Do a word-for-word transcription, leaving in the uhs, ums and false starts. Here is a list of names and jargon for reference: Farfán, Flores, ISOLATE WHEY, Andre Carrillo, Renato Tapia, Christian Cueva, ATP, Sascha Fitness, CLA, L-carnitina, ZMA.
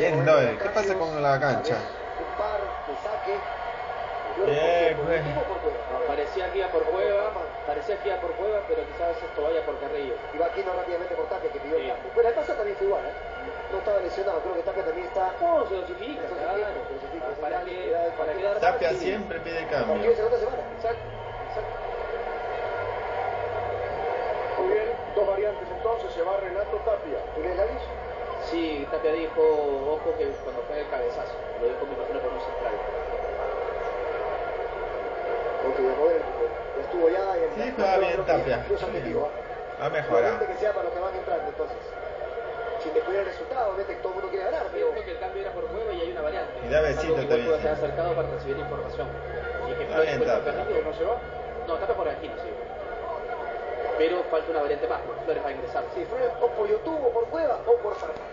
cayendo, eh. ¿Qué pasa con la cancha? Bien, güey. Parecía que iba por Cueva, parecía que iba por Cueva, pero quizás esto vaya por Carrillo. Y va aquí no rápidamente por Tapia, que pidió el cambio. Pero el paso también fue igual, ¿eh? No estaba lesionado, creo que Tapia también está... No, se lo justifica, se lo justifica. Tapia siempre pide cambio. Como quiere, la otra semana. Exacto, exacto. Muy bien, dos variantes entonces, se va Renato Tapia. ¿Tú lees la lista? Sí, Tapia dijo, ojo, que cuando fue el cabezazo, lo dijo mi persona por un central. Porque de poder, estuvo ya y el sí, está bien Tapia. Va a mejorar. Que sea para los que van entrando, entonces. Si te cuida el resultado, vete que todo el mundo quiere ganar. Pero creo que el cambio era por juego y hay una variante. Y da besito el Tapia. Se ha acercado para recibir información. Y que Flores fue el Carrillo, ¿no se va? No, Tapia por aquí, no sé. Pero falta una variante más, Flores va a ingresar. Sí, Flores o por YouTube, o por Cueva, o por Farfán.